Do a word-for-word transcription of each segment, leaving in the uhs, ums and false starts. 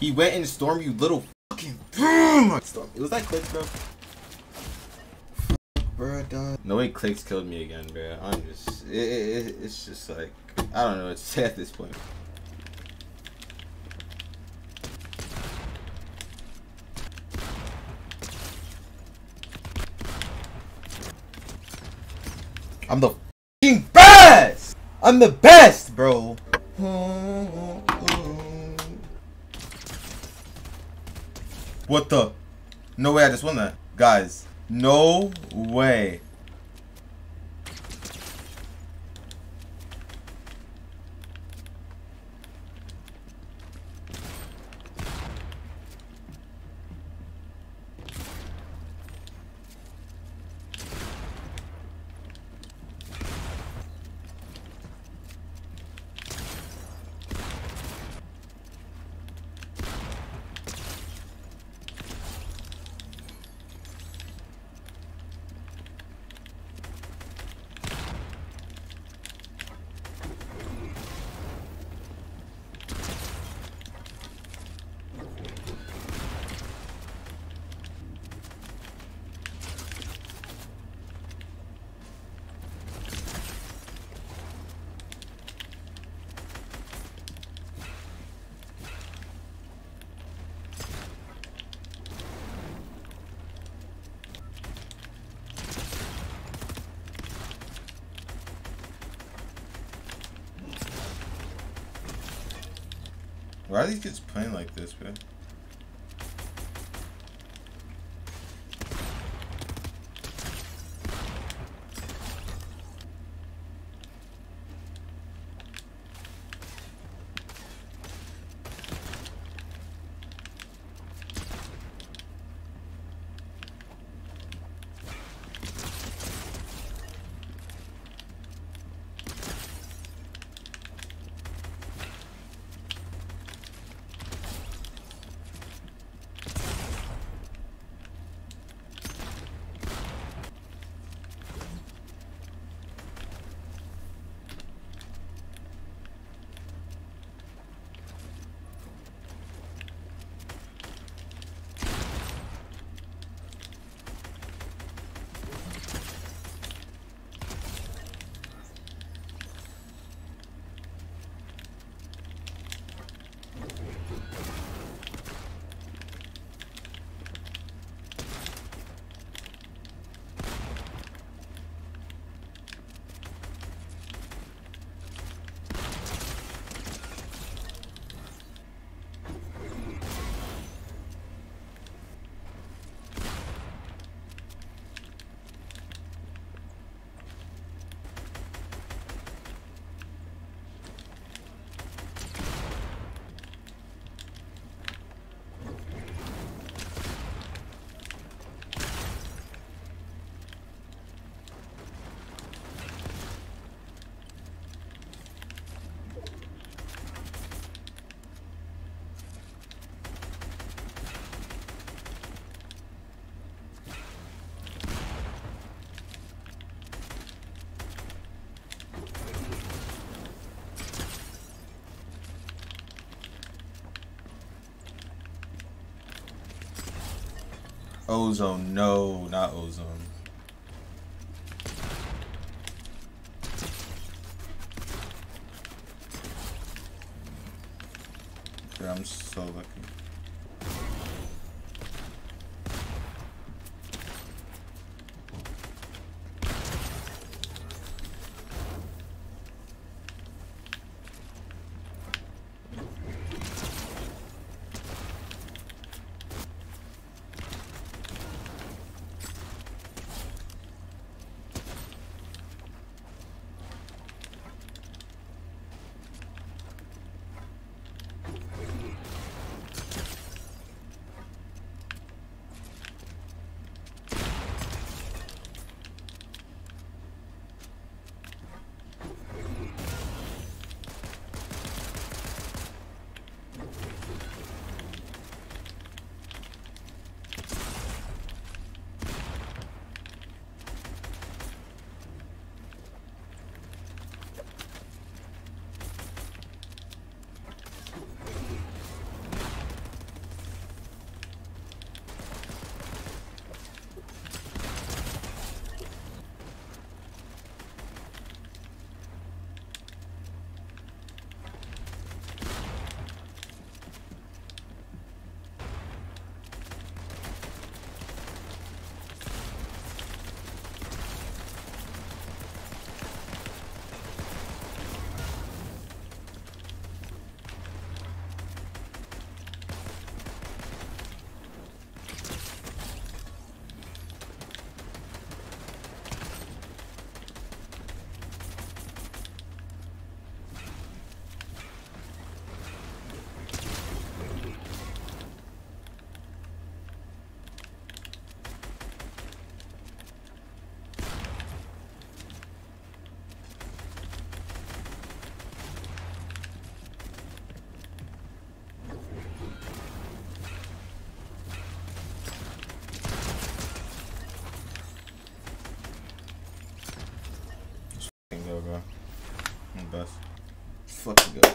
He went and stormed you little fucking boom. It was like Clix, bro. Bro, dog. No way Clix killed me again, bro. I'm just, it, it, it's just like, I don't know what to say at this point. I'm the fucking best! I'm the best, bro! What the? No way I just won that. Guys. No way. Why are these kids playing like this, bro? Ozone, no, not ozone. Dude, I'm so lucky. fucking good.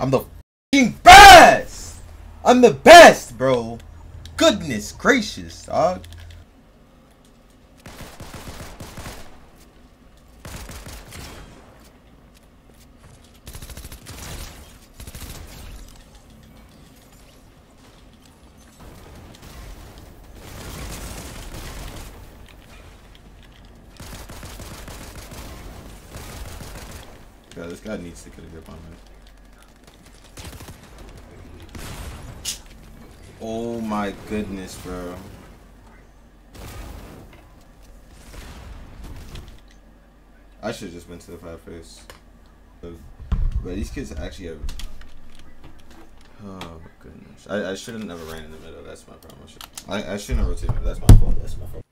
I'm the f***ing best! I'm the best, bro! Goodness gracious, dog. God, this guy needs to get a grip on me. Oh my goodness, bro. I should have just went to the fire first. But, but these kids actually have... Oh my goodness. I, I should have never ran in the middle. That's my problem. I, should, I, I shouldn't have rotated. That's my fault. That's my fault.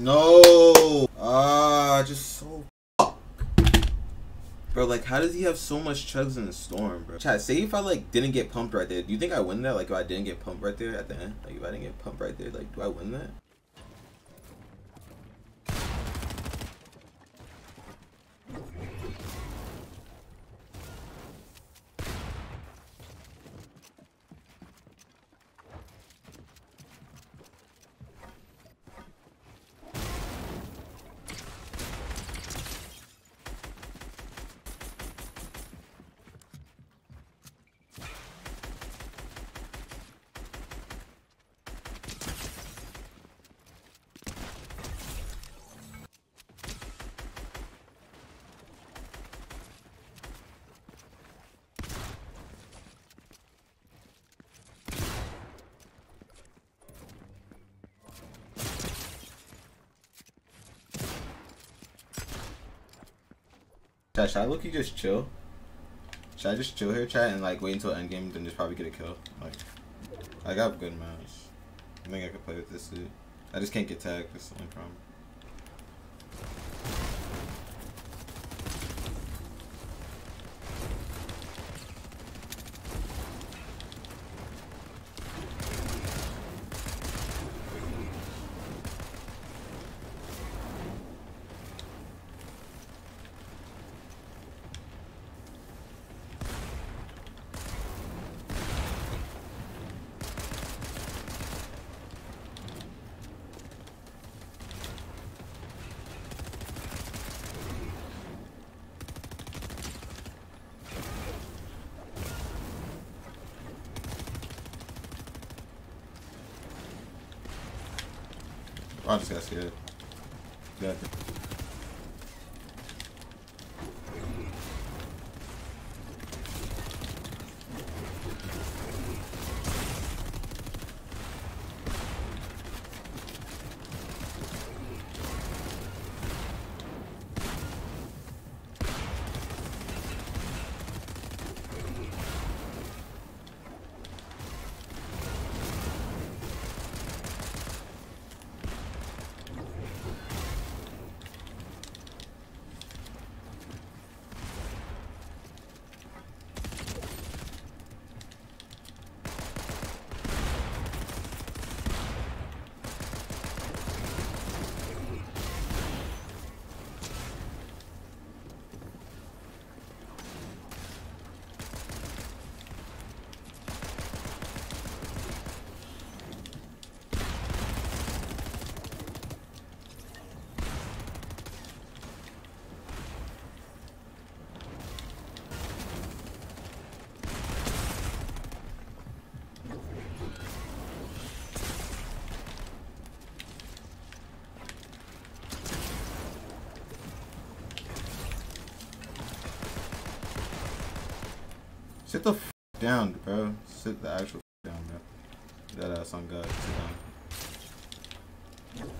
No. Ah, just so fuck. Bro, like, how does he have so much chugs in the storm, bro? Chat, say if I, like, didn't get pumped right there. Do you think I win that? Like, if I didn't get pumped right there at the end? Like, if I didn't get pumped right there, like, do I win that? Should I look you just chill? Should I just chill here, chat, and like wait until end game, then just probably get a kill? Like, I got good match. I think I could play with this dude. I just can't get tagged. That's the only problem. I just got scared. Yeah. Sit the f down, bro. Sit the actual f down, bro. That ass on God. Sit down.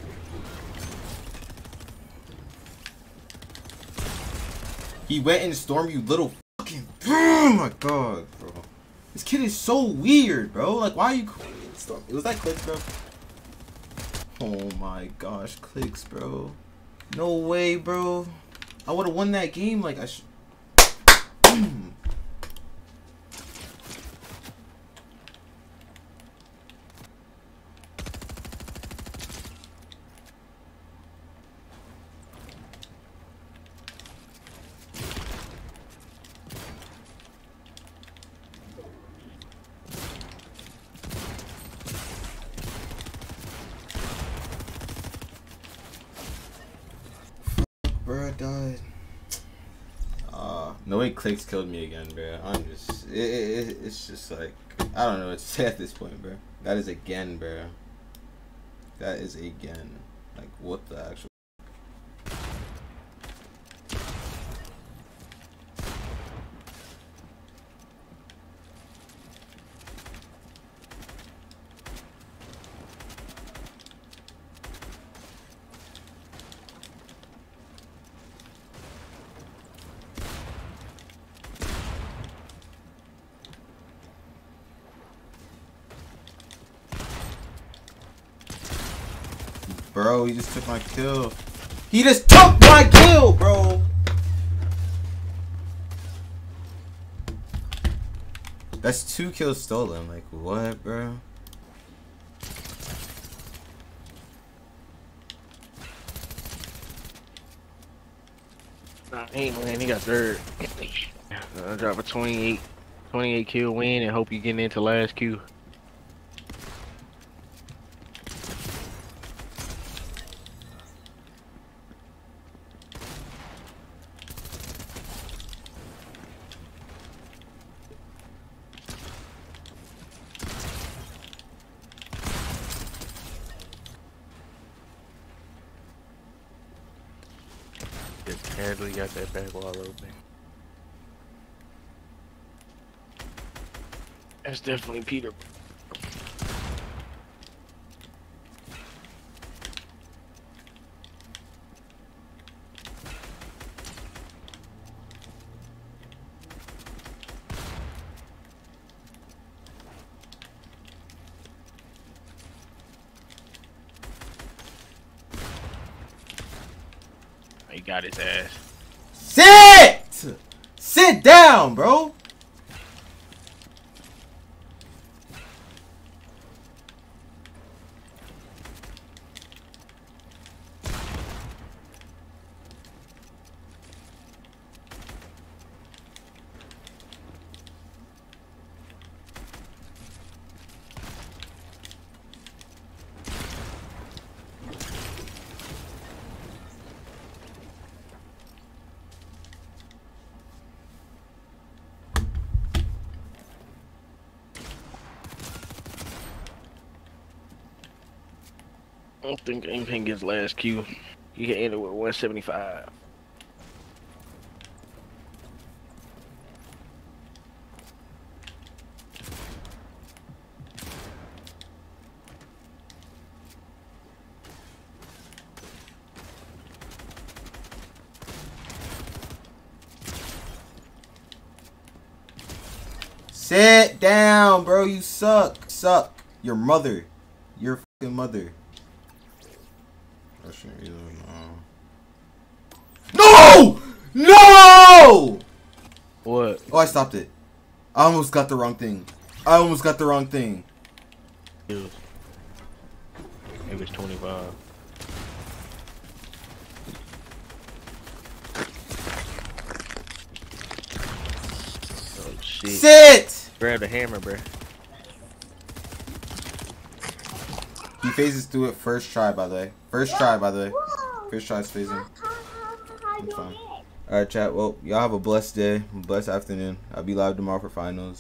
He went in storm, you little fucking. Oh my God, bro. This kid is so weird, bro. Like, why are you calling me in storm? It was like Clix, bro. Oh my gosh, Clix, bro. No way, bro. I would have won that game. Like, I should. Bro, I died. Uh, no way Clix killed me again, bro. I'm just... It, it, it's just like... I don't know what to say at this point, bro. That is again, bro. That is again. Like, what the actual... bro. He just took my kill. He just took my kill, bro. That's two kills stolen. Like, what, bro? Nah, he ain't winning. He got third. I drop a twenty-eight, twenty-eight kill win and hope you getting into last Q. Just casually got that back wall open. That's definitely Peter. He got his ass. Sit! Sit down, bro! I don't think anything gets last Q. You can end it with one seventy-five. Sit down, bro. You suck. Suck. Your mother. Your fucking mother. Either, no. No! No! What? Oh, I stopped it. I almost got the wrong thing. I almost got the wrong thing. It was twenty-five. Oh shit! Sit! Grab the hammer, bro. He phases through it first try, by the way. First try, by the way. First try is phasing. Alright, chat. Well, y'all have a blessed day. Blessed afternoon. I'll be live tomorrow for finals.